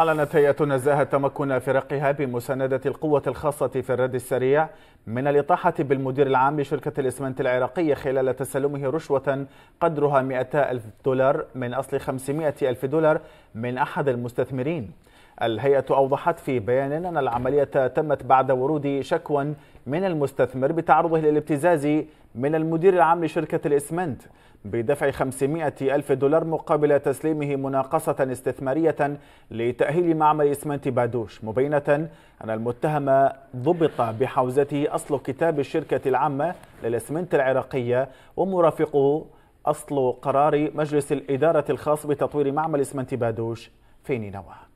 أعلنت هيئة النزاهة تمكن فرقها بمساندة القوة الخاصة في الرد السريع من الإطاحة بالمدير العام لشركة الإسمنت العراقية خلال تسلمه رشوة قدرها $200,000 من أصل $500,000 من أحد المستثمرين. الهيئة أوضحت في بيان أن العملية تمت بعد ورود شكوى من المستثمر بتعرضه للابتزاز من المدير العام لشركة الإسمنت بدفع $500,000 مقابل تسليمه مناقصة استثمارية لتأهيل معمل إسمنت بادوش، مبينة أن المتهم ضبط بحوزته أصل كتاب الشركة العامة للإسمنت العراقية ومرافقه أصل قرار مجلس الإدارة الخاص بتطوير معمل إسمنت بادوش في نينوى.